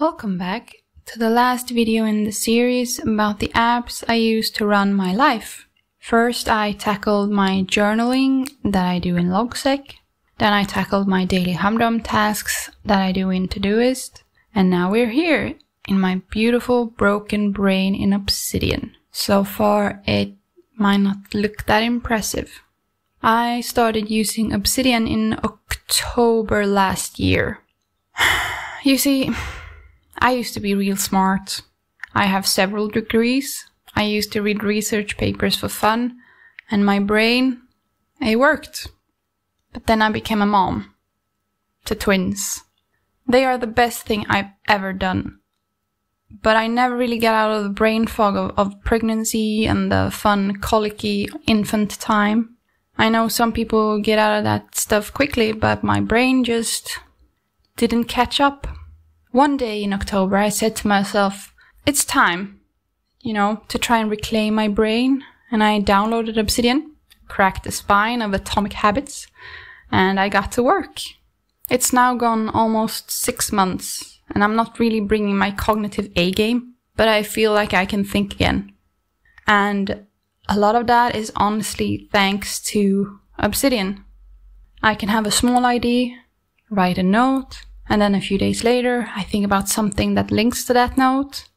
Welcome back to the last video in the series about the apps I use to run my life. First, I tackled my journaling that I do in Logseq. Then I tackled my daily humdrum tasks that I do in Todoist. And now we're here in my beautiful broken brain in Obsidian. So far, it might not look that impressive. I started using Obsidian in October last year. You see, I used to be real smart. I have several degrees. I used to read research papers for fun, and my brain, it worked. But then I became a mom to twins. They are the best thing I've ever done. But I never really got out of the brain fog of pregnancy and the fun, colicky infant time. I know some people get out of that stuff quickly, but my brain just didn't catch up. One day in October, I said to myself, it's time, you know, to try and reclaim my brain. And I downloaded Obsidian, cracked the spine of Atomic Habits, and I got to work. It's now gone almost 6 months, and I'm not really bringing my cognitive A game, but I feel like I can think again. And a lot of that is honestly thanks to Obsidian. I can have a small idea, write a note, and then a few days later, I think about something that links to that note.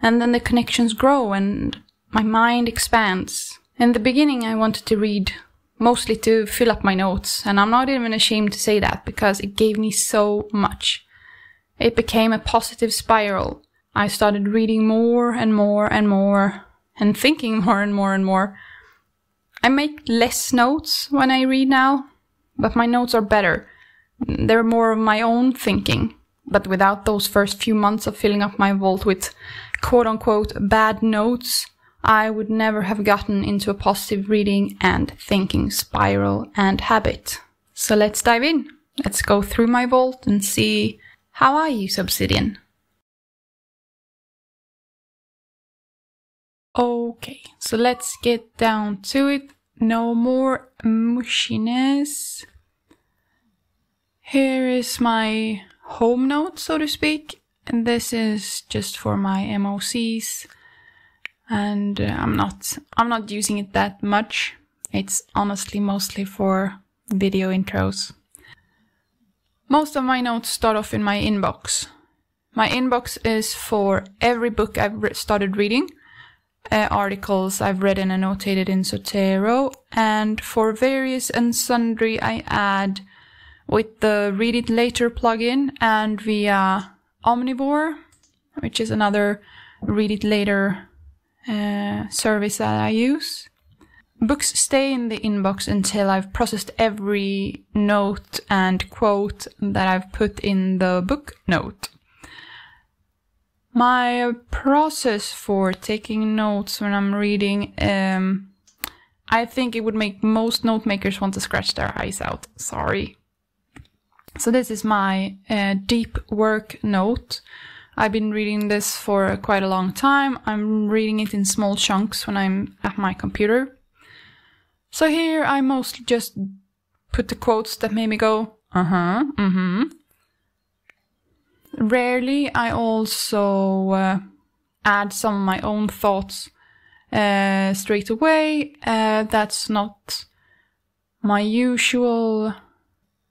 And then the connections grow and my mind expands. In the beginning, I wanted to read, mostly to fill up my notes. And I'm not even ashamed to say that, because it gave me so much. It became a positive spiral. I started reading more and more and more, and thinking more and more and more. I make less notes when I read now, but my notes are better. They're more of my own thinking, but without those first few months of filling up my vault with quote-unquote bad notes, I would never have gotten into a positive reading and thinking spiral and habit. So let's dive in. Let's go through my vault and see how I use Obsidian. Okay, so let's get down to it. No more mushiness. Here is my home note, so to speak, and this is just for my MOCs, and I'm not using it that much. It's honestly mostly for video intros. Most of my notes start off in my inbox. My inbox is for every book I've started reading, articles I've read and annotated in Zotero, and for various and sundry I add with the Read It Later plugin and via Omnivore, which is another Read It Later service that I use. Books stay in the inbox until I've processed every note and quote that I've put in the book note. My process for taking notes when I'm reading, I think it would make most note makers want to scratch their eyes out. Sorry. So this is my deep work note. I've been reading this for quite a long time. I'm reading it in small chunks when I'm at my computer. So here I mostly just put the quotes that made me go, uh-huh, mm-hmm. Rarely I also add some of my own thoughts straight away. That's not my usual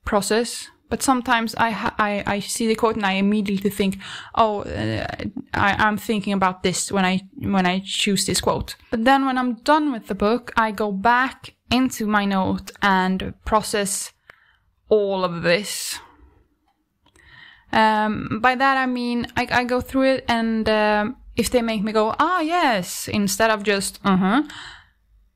process. But sometimes I see the quote and I immediately think, oh, I'm thinking about this when I choose this quote. But then when I'm done with the book, I go back into my note and process all of this. By that I mean I go through it, and if they make me go, ah, yes, instead of just, uh-huh,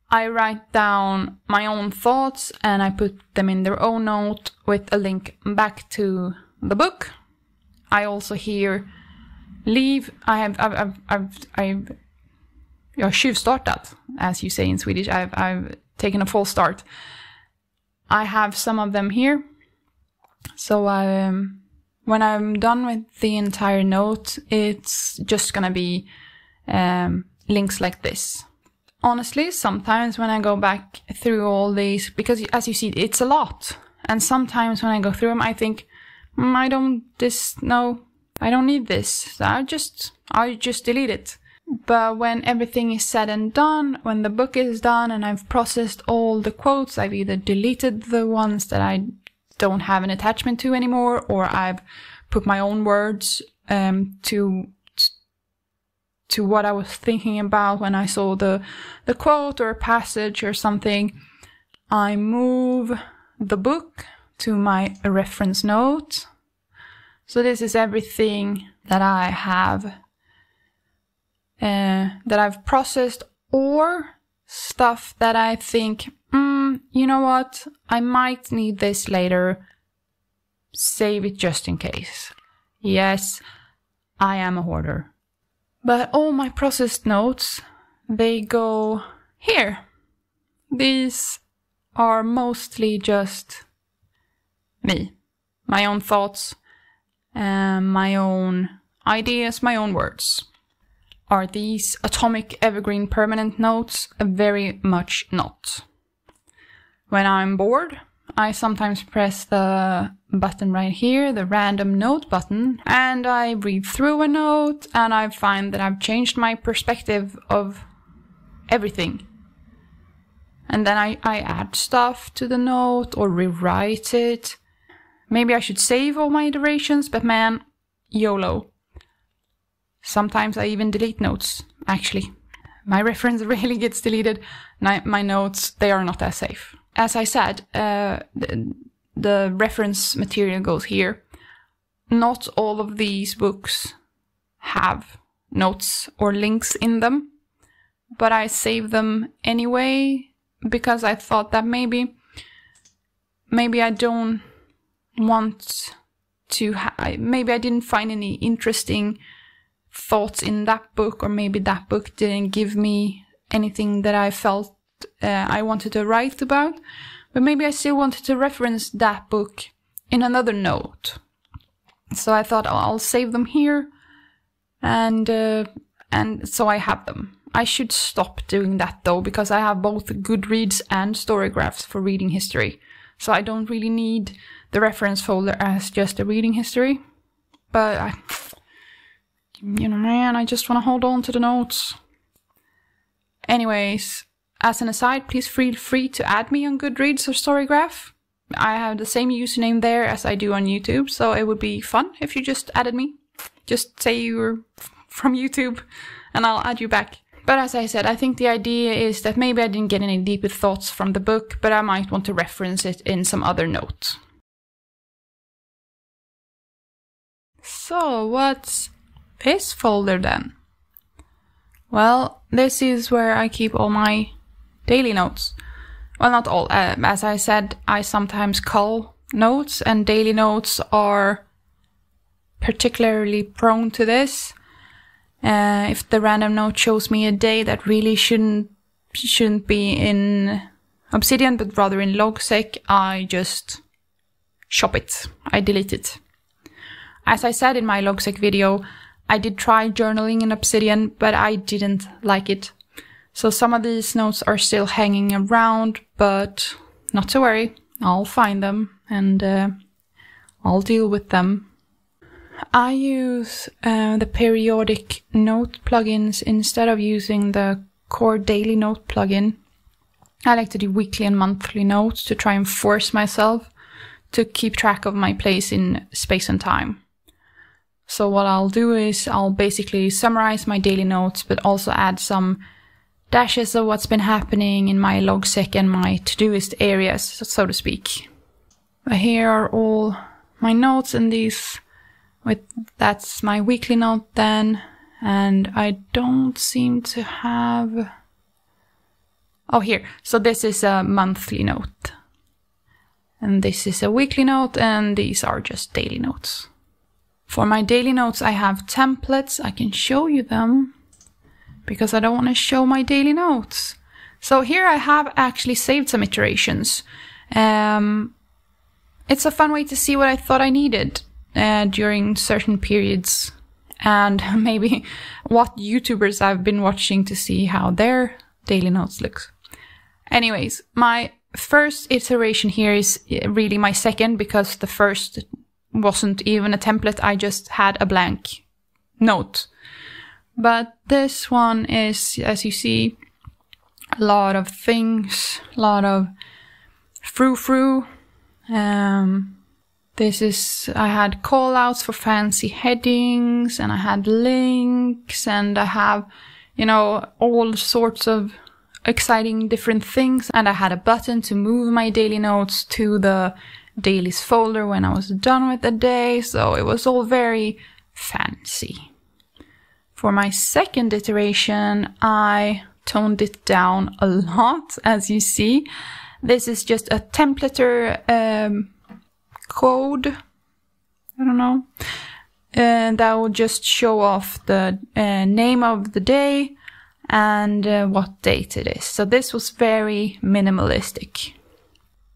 I write down my own thoughts and I put them in their own note with a link back to the book. I also here leave. Jag tjuvstartat, as you say in Swedish. I've taken a false start. I have some of them here. So when I'm done with the entire note, it's just gonna be links like this. Honestly, sometimes when I go back through all these, because as you see, it's a lot. And sometimes when I go through them, I think, I don't, this, no, I don't need this. I just delete it. But when everything is said and done, when the book is done and I've processed all the quotes, I've either deleted the ones that I don't have an attachment to anymore, or I've put my own words to what I was thinking about when I saw the quote or a passage or something. I move the book to my reference note. So this is everything that I have, that I've processed, or stuff that I think, you know what, I might need this later. Save it just in case. Yes, I am a hoarder. But all my processed notes, they go here. These are mostly just me, my own thoughts, my own ideas, my own words. Are these atomic, evergreen, permanent notes? Very much not. When I'm bored, I sometimes press the button right here, the random note button, and I read through a note and I find that I've changed my perspective of everything. And then I add stuff to the note or rewrite it. Maybe I should save all my iterations, but man, YOLO. Sometimes I even delete notes, actually. My reference rarely gets deleted. My notes, they are not as safe. As I said, the reference material goes here. Not all of these books have notes or links in them, but I save them anyway because I thought that maybe I don't want to maybe I didn't find any interesting thoughts in that book, or maybe that book didn't give me anything that I felt I wanted to write about, but maybe I still wanted to reference that book in another note. So I thought, oh, I'll save them here, and so I have them. I should stop doing that though, because I have both Goodreads and Storygraphs for reading history. So I don't really need the reference folder as just a reading history. But you know, man, I just want to hold on to the notes. Anyways, as an aside, please feel free to add me on Goodreads or Storygraph. I have the same username there as I do on YouTube, so it would be fun if you just added me. Just say you're from YouTube and I'll add you back. But as I said, I think the idea is that maybe I didn't get any deeper thoughts from the book, but I might want to reference it in some other note. So what's this folder then? Well, this is where I keep all my daily notes. Well, not all. As I said, I sometimes cull notes, and daily notes are particularly prone to this. If the random note shows me a day that really shouldn't be in Obsidian, but rather in Logseq, I just chop it. I delete it. As I said in my Logseq video, I did try journaling in Obsidian, but I didn't like it. So some of these notes are still hanging around, but not to worry. I'll find them and I'll deal with them. I use the periodic note plugins instead of using the core daily note plugin. I like to do weekly and monthly notes to try and force myself to keep track of my place in space and time. So what I'll do is I'll basically summarize my daily notes, but also add some dashes of what's been happening in my Logseq and my Todoist areas, so to speak. But here are all my notes, and these that's my weekly note then, and I don't seem to have... Oh, here. So this is a monthly note. And this is a weekly note, and these are just daily notes. For my daily notes, I have templates. I can show you them because I don't want to show my daily notes. So here I have actually saved some iterations. It's a fun way to see what I thought I needed during certain periods, and maybe what YouTubers I've been watching to see how their daily notes look. Anyways, my first iteration here is really my second, because the first wasn't even a template, I just had a blank note. But this one is, as you see, a lot of things, a lot of frou-frou. This is, I had callouts for fancy headings, and I had links, and I have, you know, all sorts of exciting different things. And I had a button to move my daily notes to the dailies folder when I was done with the day. So it was all very fancy. For my second iteration, I toned it down a lot, as you see. This is just a templater code, I don't know, and that will just show off the name of the day and what date it is. So this was very minimalistic.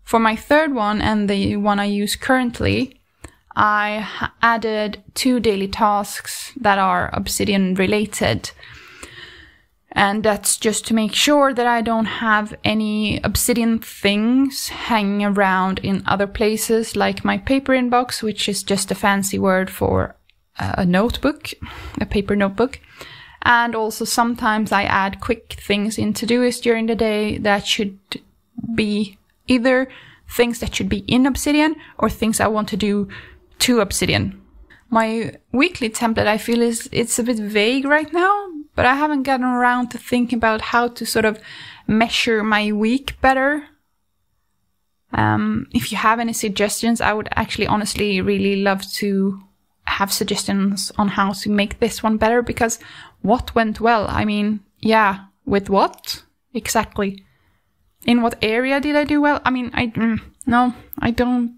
For my third one, and the one I use currently, I added 2 daily tasks that are Obsidian related. And that's just to make sure that I don't have any Obsidian things hanging around in other places, like my paper inbox, which is just a fancy word for a notebook, a paper notebook. And also sometimes I add quick things in Todoist during the day that should be either things that should be in Obsidian or things I want to do to Obsidian. My weekly template, I feel, it's a bit vague right now, but I haven't gotten around to thinking about how to sort of measure my week better. If you have any suggestions, I would actually honestly really love to have suggestions on how to make this one better, because what went well? I mean, yeah, with what? Exactly. In what area did I do well? I mean, no, I don't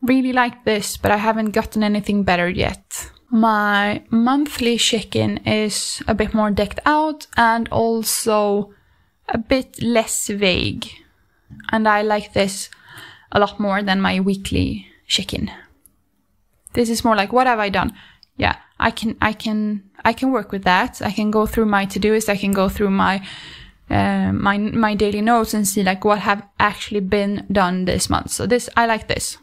really like this, but I haven't gotten anything better yet. My monthly check-in is a bit more decked out and also a bit less vague. And I like this a lot more than my weekly check-in. This is more like, what have I done? Yeah, I can work with that. I can go through my to-dos, I can go through my my daily notes and see like what have actually been done this month. So this, I like this.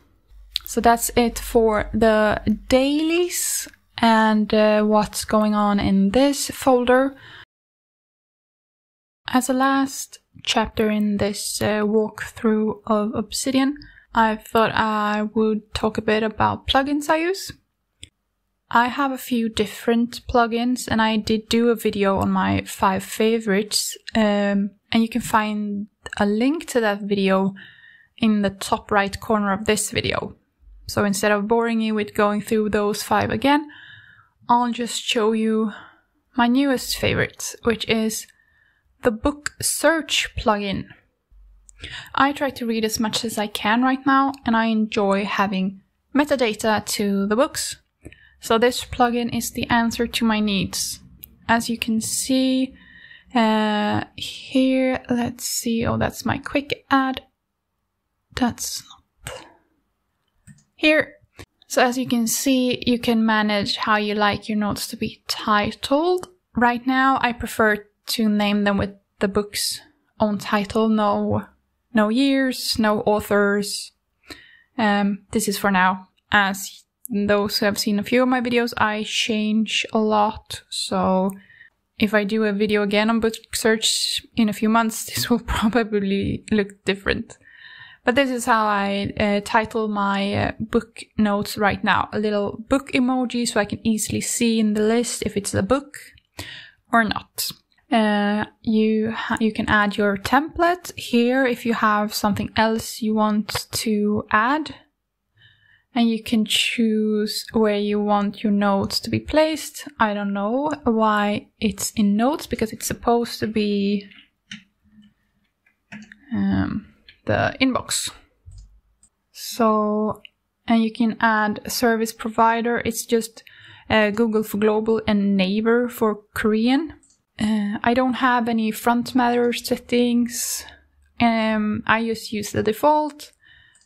So that's it for the dailies and what's going on in this folder. As a last chapter in this walkthrough of Obsidian, I thought I would talk a bit about plugins I use. I have a few different plugins, and I did do a video on my 5 favorites, and you can find a link to that video in the top right corner of this video. So instead of boring you with going through those 5 again, I'll just show you my newest favorite, which is the book search plugin. I try to read as much as I can right now, and I enjoy having metadata to the books. So this plugin is the answer to my needs. As you can see here, let's see, oh, that's my quick add. That's not... Here. So as you can see, you can manage how you like your notes to be titled. Right now, I prefer to name them with the book's own title. No years, no authors. This is for now. As those who have seen a few of my videos, I change a lot. So if I do a video again on book search in a few months, this will probably look different. But this is how I title my book notes right now. A little book emoji so I can easily see in the list if it's a book or not. You can add your template here if you have something else you want to add. And you can choose where you want your notes to be placed. I don't know why it's in notes, because it's supposed to be... the inbox. So, and you can add service provider. It's just Google for global and Naver for Korean. I don't have any front matter settings. I just use the default,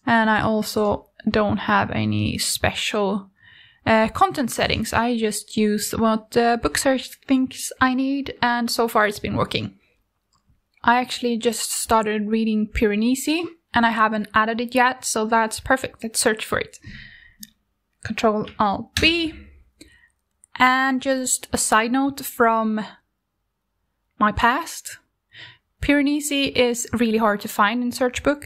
and I also don't have any special content settings. I just use what book search thinks I need, and so far it's been working. I actually just started reading Piranesi, and I haven't added it yet, so that's perfect. Let's search for it. Control-Alt-B. And just a side note from my past, Piranesi is really hard to find in search book,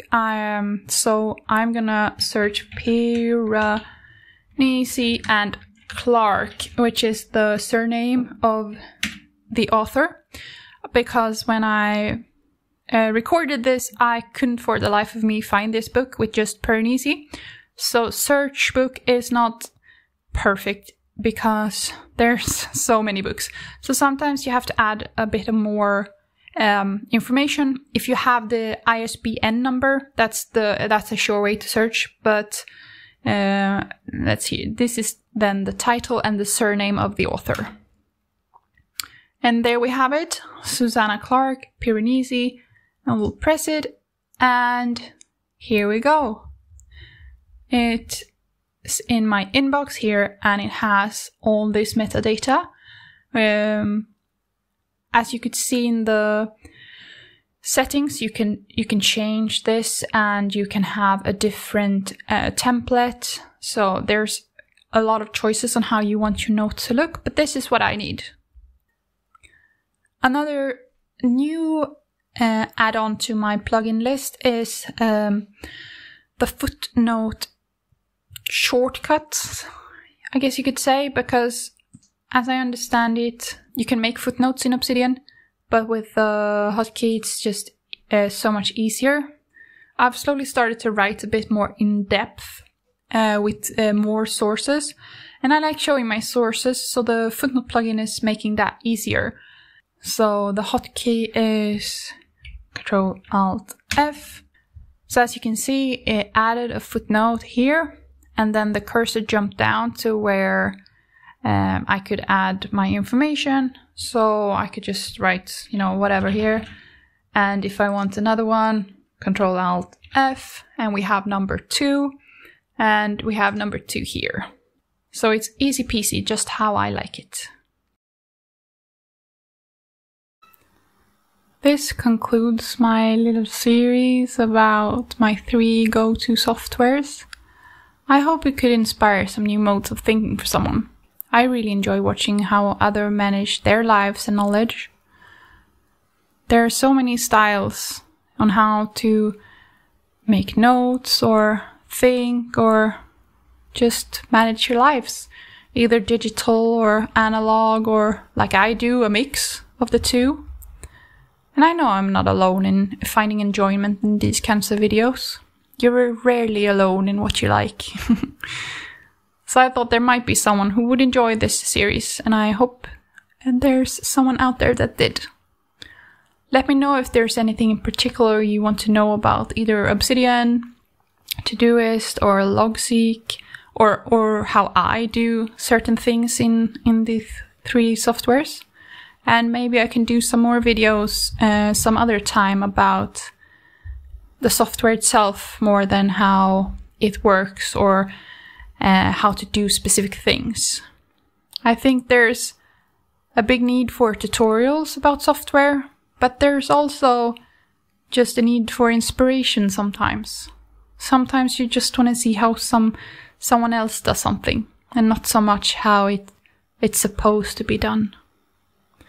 so I'm gonna search Piranesi and Clark, which is the surname of the author, because when I recorded this, I couldn't for the life of me find this book with just Piranesi. So search book is not perfect because there's so many books. So sometimes you have to add a bit more information. If you have the ISBN number, that's a sure way to search. But let's see. This is then the title and the surname of the author. And there we have it. Susanna Clark, Piranesi. And we'll press it. And here we go. It's in my inbox here, and it has all this metadata. As you could see in the settings, you can change this, and you can have a different template. So there's a lot of choices on how you want your notes to look, but this is what I need. Another new add-on to my plugin list is the footnote shortcuts, I guess you could say, because as I understand it, you can make footnotes in Obsidian, but with the hotkey it's just so much easier. I've slowly started to write a bit more in depth with more sources, and I like showing my sources, so the footnote plugin is making that easier. So the hotkey is Ctrl-Alt-F. So as you can see, it added a footnote here. And then the cursor jumped down to where I could add my information. So I could just write, you know, whatever here. And if I want another one, Ctrl-Alt-F, and we have number 2, and we have number 2 here. So it's easy peasy, just how I like it. This concludes my little series about my 3 go-to softwares. I hope it could inspire some new modes of thinking for someone. I really enjoy watching how others manage their lives and knowledge. There are so many styles on how to make notes or think or just manage your lives, either digital or analog, or like I do, a mix of the two. And I know I'm not alone in finding enjoyment in these kinds of videos. You're rarely alone in what you like. So I thought there might be someone who would enjoy this series, and I hope there's someone out there that did. Let me know if there's anything in particular you want to know about either Obsidian, Todoist, or Logseq, or how I do certain things in these 3 softwares. And maybe I can do some more videos some other time about the software itself more than how it works or how to do specific things. I think there's a big need for tutorials about software, but there's also just a need for inspiration sometimes. Sometimes you just want to see how someone else does something, and not so much how it's supposed to be done.